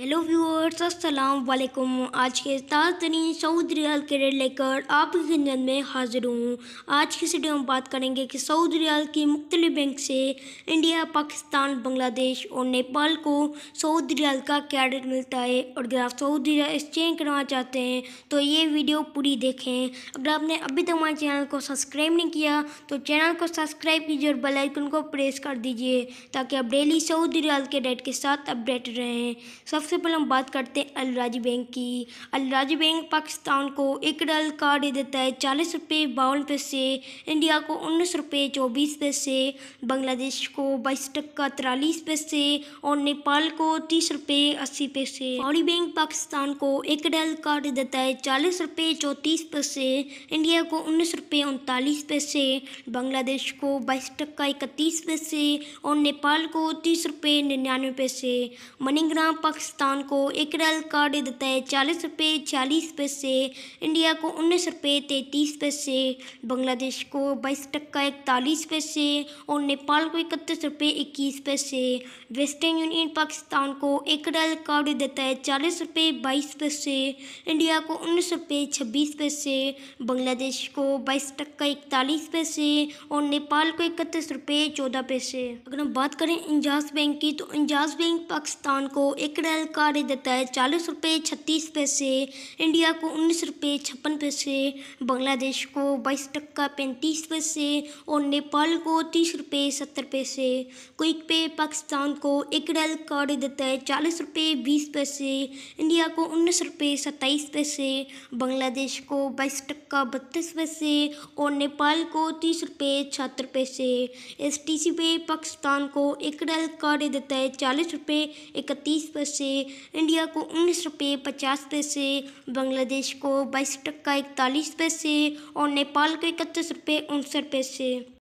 Hello viewers, अस्सलाम वालेकुम। आज के ताज़ा सऊदी रियाल के रेट लेकर आपकी खिदमत में हाजिर हूँ। आज की वीडियो में बात करेंगे कि सऊदी रियाल की मुख्तलिफ बैंक से इंडिया, पाकिस्तान, बांग्लादेश और नेपाल को सऊदी रियाल का क्या रेट मिलता है। और अगर आप सऊदी रियाल एक्सचेंज करवाना चाहते हैं तो ये वीडियो पूरी देखें। अगर आपने अभी तक हमारे चैनल को सब्सक्राइब नहीं किया तो चैनल को सब्सक्राइब कीजिए और बेल आइकन को प्रेस कर दीजिए ताकि आप डेली सऊदी रियाल के रेट के साथ अपडेट रहें। सबसे पहले हम बात करते हैं अलराजी बैंक की। अलराजी बैंक पाकिस्तान को 1 रियाल का रेट देता है 40 रुपये 52 पैसे, इंडिया को 19 रुपये 24 पैसे, बांग्लादेश को 22 टक्का 43 पैसे और नेपाल को 30 रुपये 80 पैसे। फॉरी बैंक पाकिस्तान को 1 रियाल का रेट देता है 40 रुपये 34 पैसे, इंडिया को 19 रुपये 39 पैसे, बांग्लादेश को 22 टक्का 31 पैसे और नेपाल को 30 रुपये 99 पैसे। मनीग्राम पाकिस्तान को 1 रियाल का रेट देता है 40 रुपये 46 पैसे, इंडिया को 19 रुपये 33 पैसे, बांग्लादेश को 22 टक्का 41 पैसे और नेपाल को 31 रुपये 21 पैसे। वेस्टर्न यूनियन पाकिस्तान को 1 रियाल का रेट देता है 40 रुपये 22 पैसे, इंडिया को 19 रुपये 26 पैसे, बांग्लादेश को 22 टक्का 41 पैसे और नेपाल को 31 रुपये 14 पैसे। अगर हम बात करें इंजाज बैंक की तो इंजाज बैंक पाकिस्तान को 1 रियाल का रेट देता है 40 रुपये 36 पैसे, इंडिया को 19 रुपये 56 पैसे, बांग्लादेश को 22 टक्का 35 पैसे और नेपाल को 30 रुपये 70 पैसे। क्विक पे पाकिस्तान को 1 रियाल का रेट देता है 40 रुपये 20 पैसे, इंडिया को 19 रुपये 27 पैसे, बांग्लादेश को 22 टक्का 32 पैसे और नेपाल को 30 रुपये 76 पैसे। STC पे पाकिस्तान को 1 रियाल का रेट देता है 40 रुपये 31 पैसे, इंडिया को 19 रुपये 50 पैसे, बांग्लादेश को 22 टक्का 41 पैसे और नेपाल को 31 रुपये 59 पैसे।